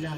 blood.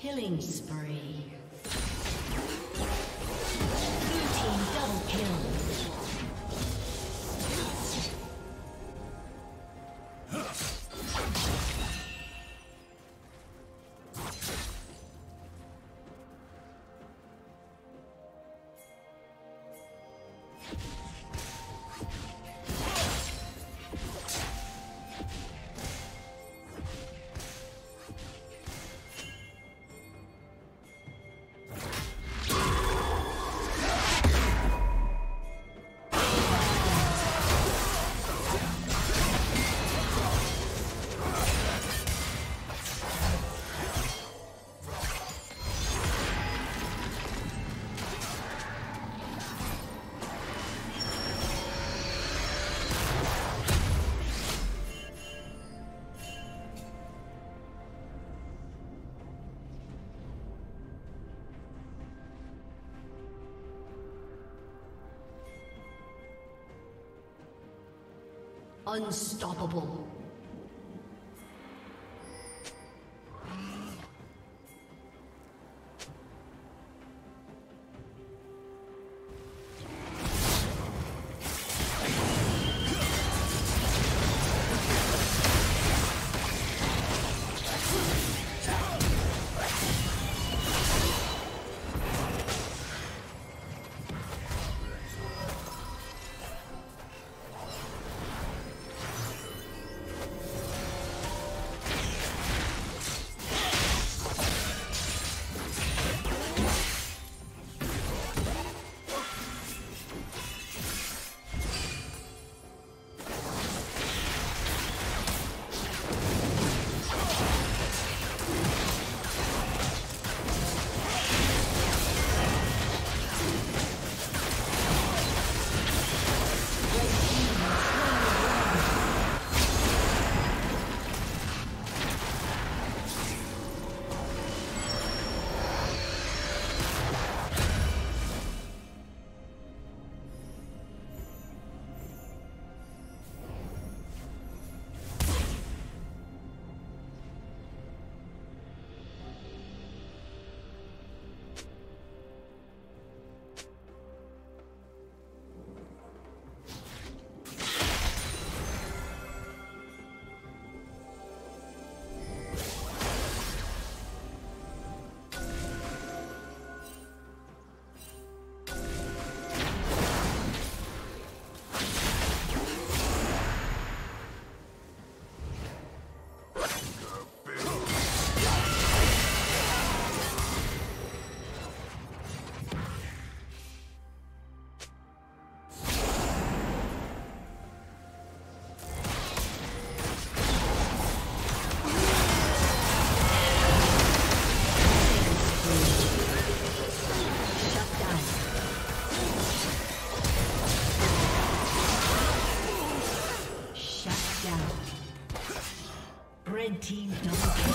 Killing spree. Blue team double kill. Unstoppable. Team double kill.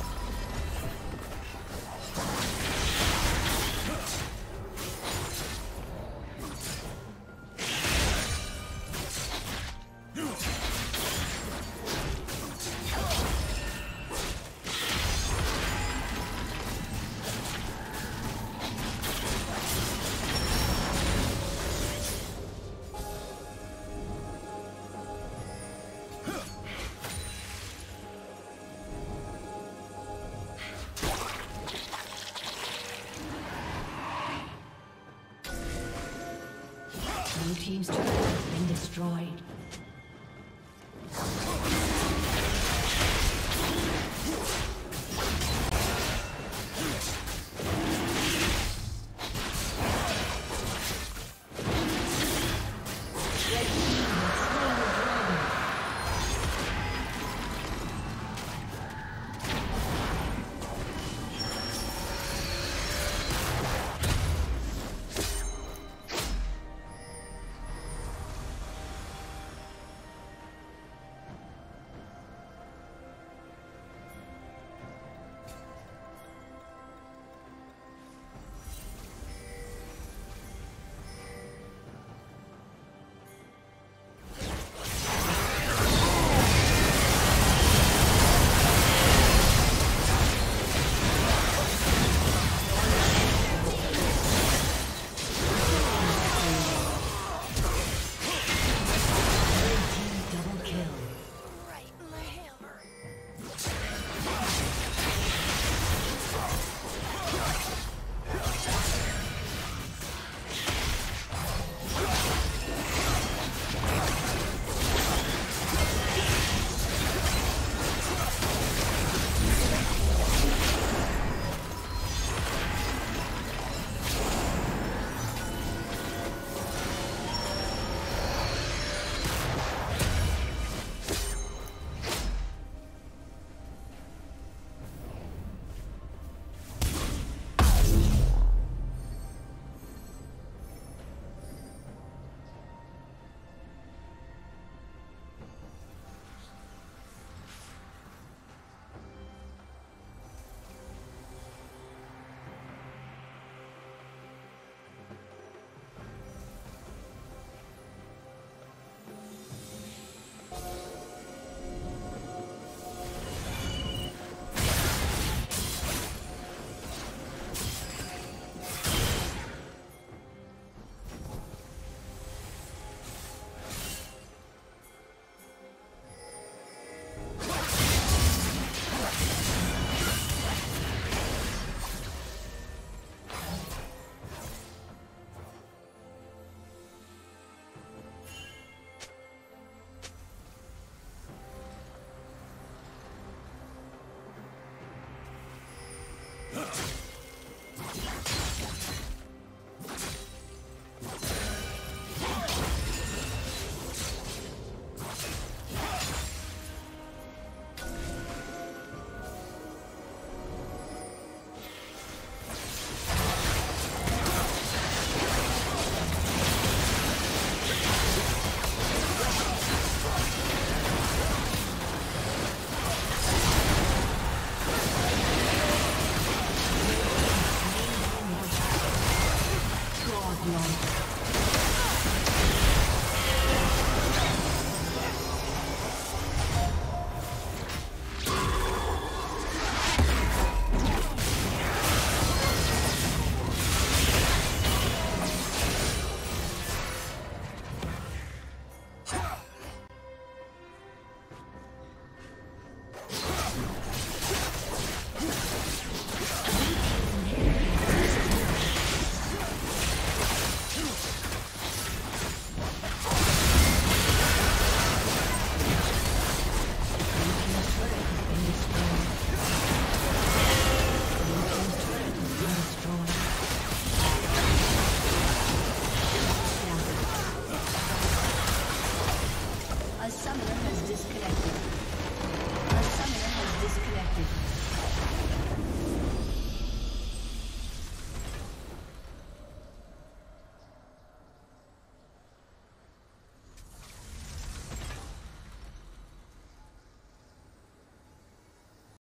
Blue team's turret has been destroyed. No.